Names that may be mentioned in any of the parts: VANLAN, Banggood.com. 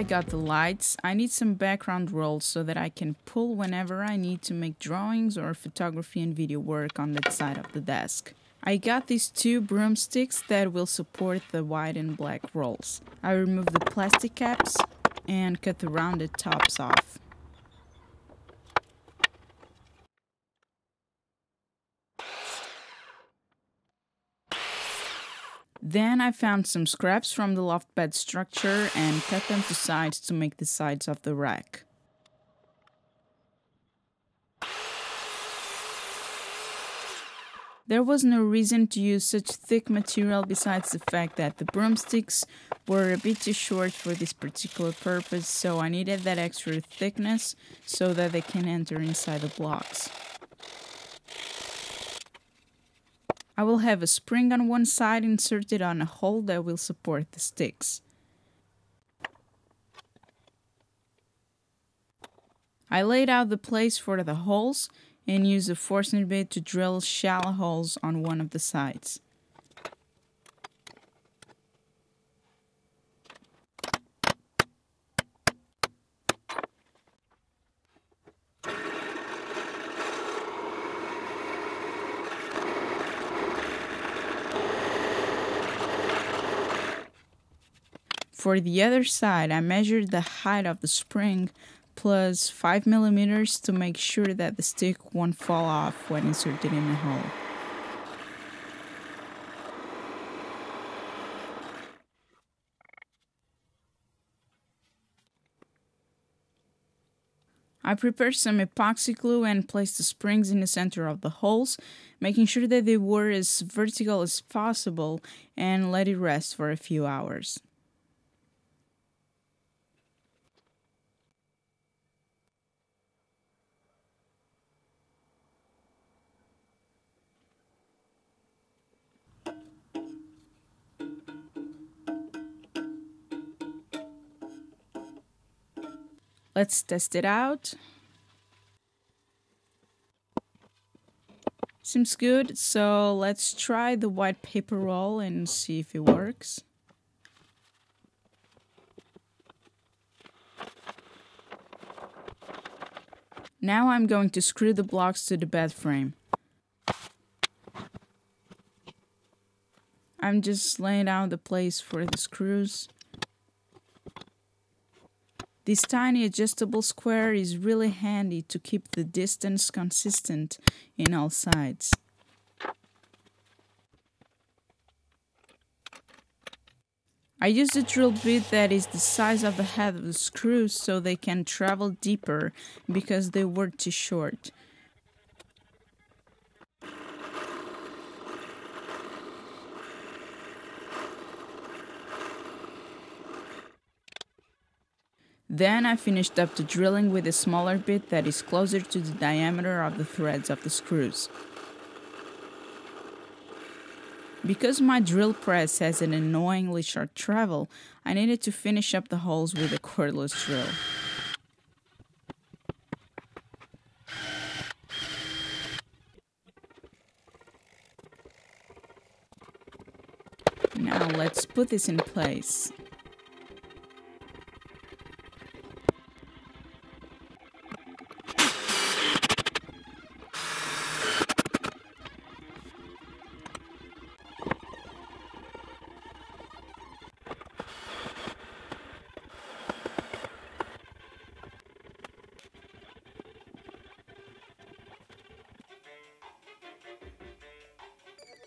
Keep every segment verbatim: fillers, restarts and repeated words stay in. I got the lights, I need some background rolls so that I can pull whenever I need to make drawings or photography and video work on that side of the desk. I got these two broomsticks that will support the white and black rolls. I remove the plastic caps and cut the rounded tops off. Then I found some scraps from the loft bed structure and cut them to sides to make the sides of the rack. There was no reason to use such thick material besides the fact that the broomsticks were a bit too short for this particular purpose, so I needed that extra thickness so that they can enter inside the blocks. I will have a spring on one side inserted on a hole that will support the sticks. I laid out the place for the holes and use a forceps bit to drill shallow holes on one of the sides. For the other side, I measured the height of the spring plus five millimeters to make sure that the stick won't fall off when inserted in the hole. I prepared some epoxy glue and placed the springs in the center of the holes, making sure that they were as vertical as possible, and let it rest for a few hours. Let's test it out. Seems good, so let's try the white paper roll and see if it works. Now I'm going to screw the blocks to the bed frame. I'm just laying out the place for the screws. This tiny adjustable square is really handy to keep the distance consistent in all sides. I use a drill bit that is the size of the head of the screws so they can travel deeper because they were too short. Then I finished up the drilling with a smaller bit that is closer to the diameter of the threads of the screws. Because my drill press has an annoyingly short travel, I needed to finish up the holes with a cordless drill. Now let's put this in place.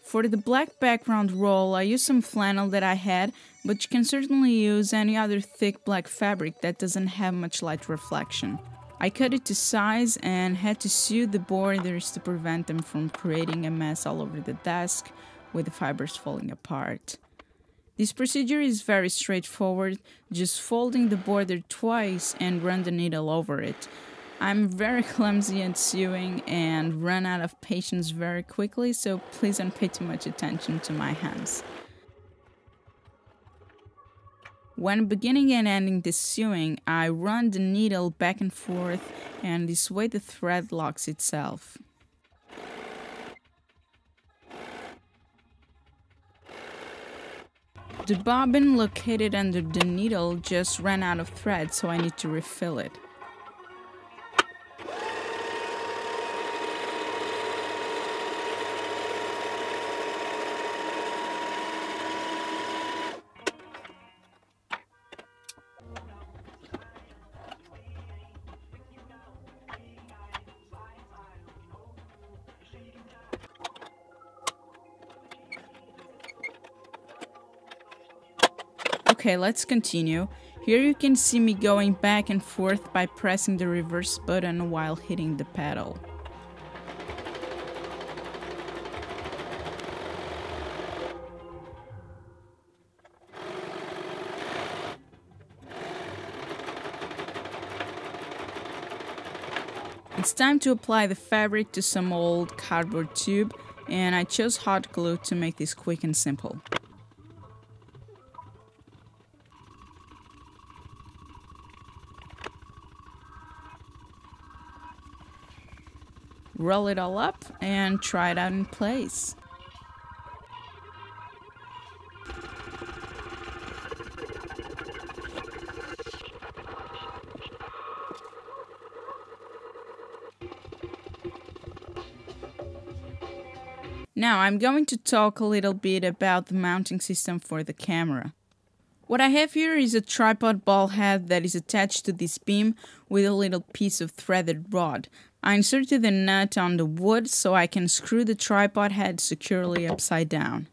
For the black background roll, I used some flannel that I had, but you can certainly use any other thick black fabric that doesn't have much light reflection. I cut it to size and had to sew the borders to prevent them from creating a mess all over the desk with the fibers falling apart. This procedure is very straightforward, just folding the border twice and run the needle over it. I'm very clumsy at sewing and run out of patience very quickly, so please don't pay too much attention to my hands. When beginning and ending the sewing, I run the needle back and forth, and this way the thread locks itself. The bobbin located under the needle just ran out of thread, so I need to refill it. Okay, let's continue. Here you can see me going back and forth by pressing the reverse button while hitting the pedal. It's time to apply the fabric to some old cardboard tube, and I chose hot glue to make this quick and simple. Roll it all up and try it out in place. Now I'm going to talk a little bit about the mounting system for the camera. What I have here is a tripod ball head that is attached to this beam with a little piece of threaded rod. I inserted the nut on the wood so I can screw the tripod head securely upside down.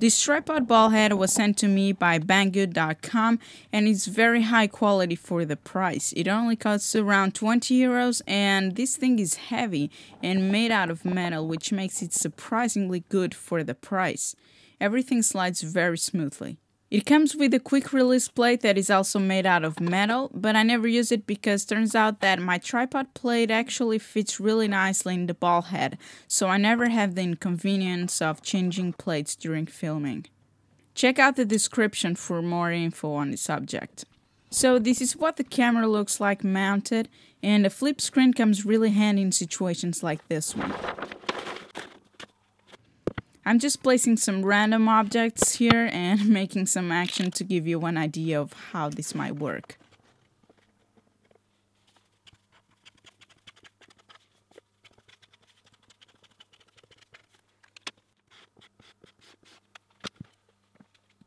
This tripod ball head was sent to me by Banggood dot com and it's very high quality for the price. It only costs around twenty euros, and this thing is heavy and made out of metal, which makes it surprisingly good for the price. Everything slides very smoothly. It comes with a quick release plate that is also made out of metal, but I never use it because turns out that my tripod plate actually fits really nicely in the ball head, so I never have the inconvenience of changing plates during filming. Check out the description for more info on the subject. So this is what the camera looks like mounted, and a flip screen comes really handy in situations like this one. I'm just placing some random objects here and making some action to give you an idea of how this might work.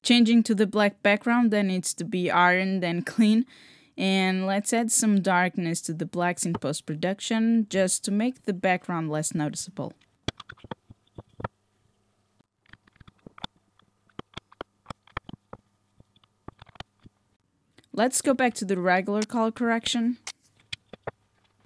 Changing to the black background that needs to be ironed and clean, and let's add some darkness to the blacks in post-production just to make the background less noticeable. Let's go back to the regular color correction.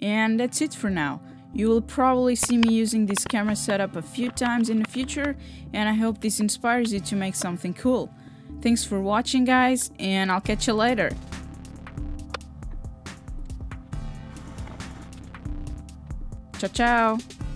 And that's it for now. You will probably see me using this camera setup a few times in the future, and I hope this inspires you to make something cool. Thanks for watching, guys, and I'll catch you later. Ciao, ciao!